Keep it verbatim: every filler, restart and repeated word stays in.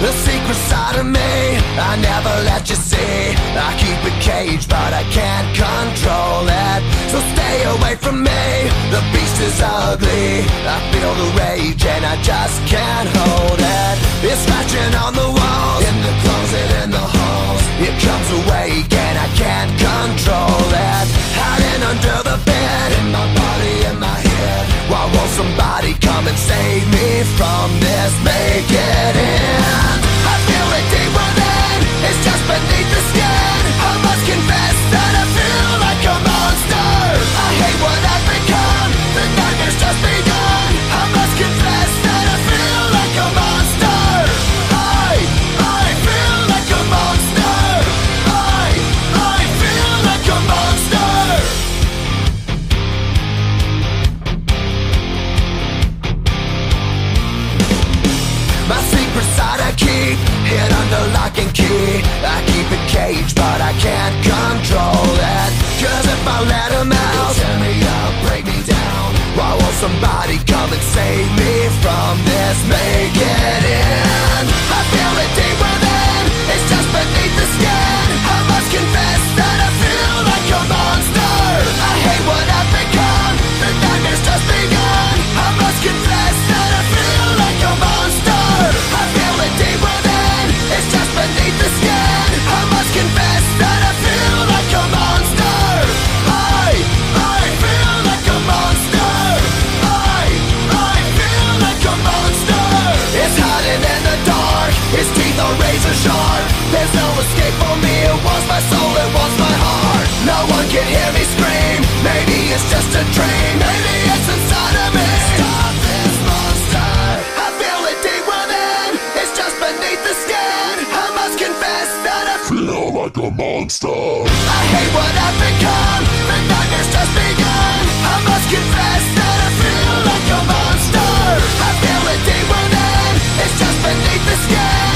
the secret side of me I never let you see. I keep it caged, but I can't control it, so stay away from me. The beast is ugly, I feel the rage and I just can't hold it. It's scratching on the walls, in the closet, in the halls. It comes awake and I can't control it. Hiding under the bed, in my body, in my head. Why won't somebody come and save me from this? Make it end. I feel it deep within, it's just beneath the skin. I must confess that I feel like a monster. I hate what I've become, the nightmare's just begun. I must confess that I feel like a monster. I, I feel like a monster. I, I feel like a monster. My secret side I keep, hid under lock and key. I keep it caged, but I can't control it. Cause if I let him out, he'll tear me up, break me down. Why won't somebody come and save me from this? Make it end. I feel it deep within, it's just beneath the skin. I must confess that I feel like a monster. I hate what I've become, the nightmare's just begun. I must confess that I feel like a monster. I feel it deep within, it's just beneath the skin. I must confess that I feel like a monster. I, I feel like a monster. I, I feel like a monster. It's hiding in the dark, its teeth are razor sharp. There's no escape for me, it wants my soul, it wants my heart. No one can hear me scream, maybe it's just a dream. Maybe it's inside of me. Stop this monster. I feel it deep within, it's just beneath the skin. I must confess that I feel like a monster. I hate what I've become, the nightmare's just begun. I must confess that I feel like a monster. I feel it deep within, it's just beneath the skin.